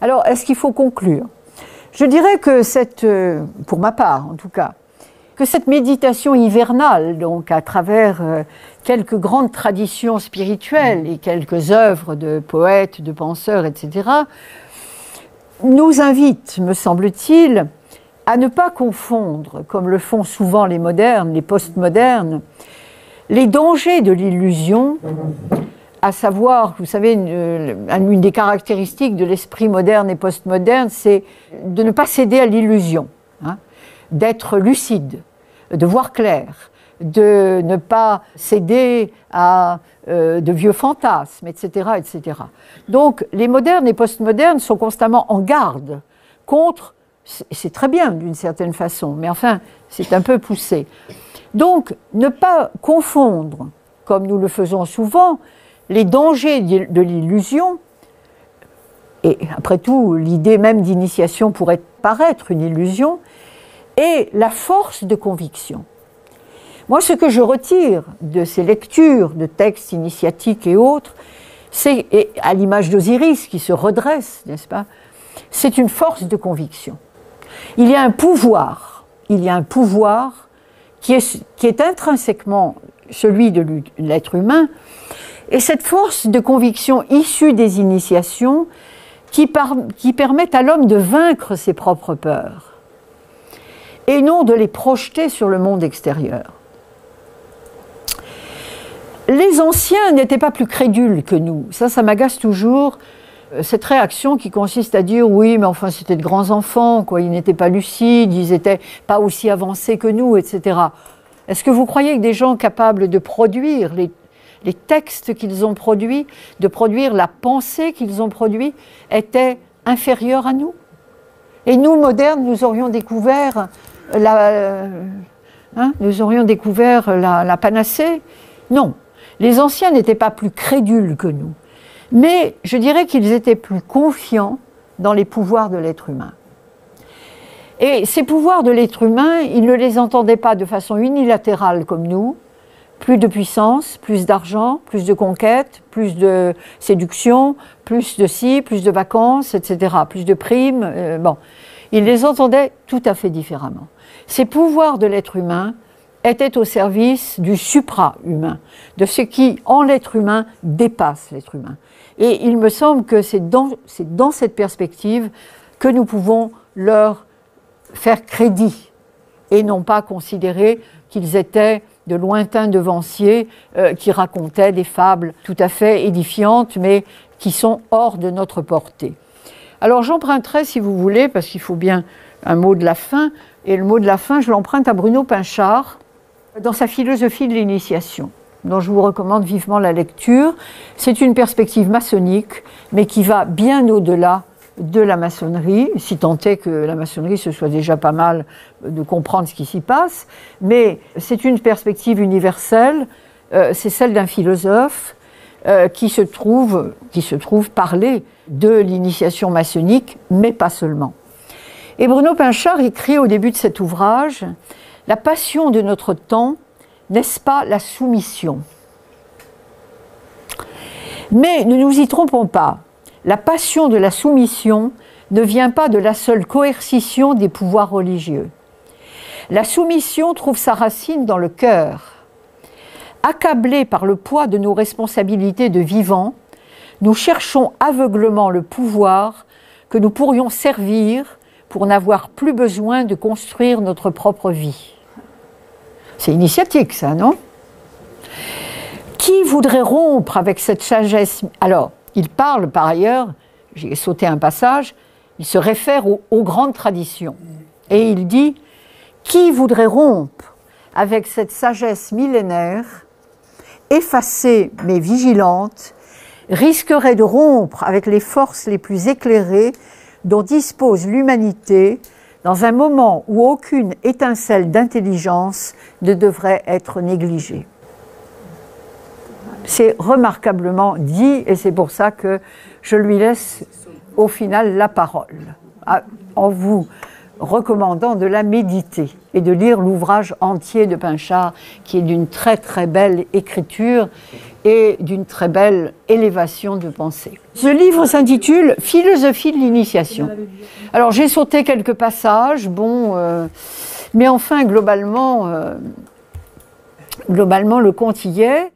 Alors, est-ce qu'il faut conclure? Je dirais que cette, pour ma part en tout cas, que cette méditation hivernale, donc à travers quelques grandes traditions spirituelles et quelques œuvres de poètes, de penseurs, etc., nous invite, me semble-t-il, à ne pas confondre, comme le font souvent les modernes, les postmodernes, les dangers de l'illusion, à savoir, vous savez, une des caractéristiques de l'esprit moderne et postmoderne, c'est de ne pas céder à l'illusion, hein, d'être lucide, de voir clair, de ne pas céder à de vieux fantasmes, etc., etc. Donc, les modernes et postmodernes sont constamment en garde contre, c'est très bien d'une certaine façon, mais enfin, c'est un peu poussé. Donc, ne pas confondre, comme nous le faisons souvent, les dangers de l'illusion, et après tout, l'idée même d'initiation pourrait paraître une illusion, et la force de conviction. Moi, ce que je retire de ces lectures de textes initiatiques et autres, c'est, à l'image d'Osiris qui se redresse, n'est-ce pas, c'est une force de conviction. Il y a un pouvoir qui est intrinsèquement celui de l'être humain, et cette force de conviction issue des initiations qui permettent à l'homme de vaincre ses propres peurs, et non de les projeter sur le monde extérieur. Les anciens n'étaient pas plus crédules que nous. Ça m'agace toujours, cette réaction qui consiste à dire « oui, mais enfin, c'était de grands enfants, quoi, ils n'étaient pas lucides, ils n'étaient pas aussi avancés que nous, etc. » Est-ce que vous croyez que des gens capables de produire les textes qu'ils ont produits, de produire la pensée qu'ils ont produite, étaient inférieurs à nous? Et nous, modernes, nous aurions découvert la panacée? Non. Les anciens n'étaient pas plus crédules que nous, mais je dirais qu'ils étaient plus confiants dans les pouvoirs de l'être humain. Et ces pouvoirs de l'être humain, ils ne les entendaient pas de façon unilatérale comme nous. Plus de puissance, plus d'argent, plus de conquêtes, plus de séduction, plus de ci, plus de vacances, etc., plus de primes. Ils les entendaient tout à fait différemment. Ces pouvoirs de l'être humain étaient au service du supra-humain, de ce qui, en l'être humain, dépasse l'être humain. Et il me semble que c'est dans cette perspective que nous pouvons leur faire crédit, et non pas considérer qu'ils étaient de lointains devanciers qui racontaient des fables tout à fait édifiantes, mais qui sont hors de notre portée. Alors j'emprunterai, si vous voulez, parce qu'il faut bien un mot de la fin, et le mot de la fin, je l'emprunte à Bruno Pinchard, dans sa Philosophie de l'initiation, dont je vous recommande vivement la lecture. C'est une perspective maçonnique, mais qui va bien au-delà de la maçonnerie, si tant est que la maçonnerie se soit déjà pas mal de comprendre ce qui s'y passe, mais c'est une perspective universelle, c'est celle d'un philosophe qui se trouve parler de l'initiation maçonnique, mais pas seulement. Et Bruno Pinchard écrit au début de cet ouvrage « La passion de notre temps, n'est-ce pas la soumission ?» Mais ne nous y trompons pas. La passion de la soumission ne vient pas de la seule coercition des pouvoirs religieux. La soumission trouve sa racine dans le cœur. Accablés par le poids de nos responsabilités de vivants, nous cherchons aveuglément le pouvoir que nous pourrions servir pour n'avoir plus besoin de construire notre propre vie. C'est initiatique, ça, non? Qui voudrait rompre avec cette sagesse? Alors, il parle par ailleurs, j'ai sauté un passage, il se réfère aux grandes traditions. Et il dit « Qui voudrait rompre avec cette sagesse millénaire, effacée mais vigilante, risquerait de rompre avec les forces les plus éclairées dont dispose l'humanité dans un moment où aucune étincelle d'intelligence ne devrait être négligée. » C'est remarquablement dit, et c'est pour ça que je lui laisse au final la parole, en vous recommandant de la méditer et de lire l'ouvrage entier de Pinchard, qui est d'une très très belle écriture et d'une très belle élévation de pensée. Ce livre s'intitule « Philosophie de l'initiation ». Alors j'ai sauté quelques passages, bon, mais enfin globalement le compte y est.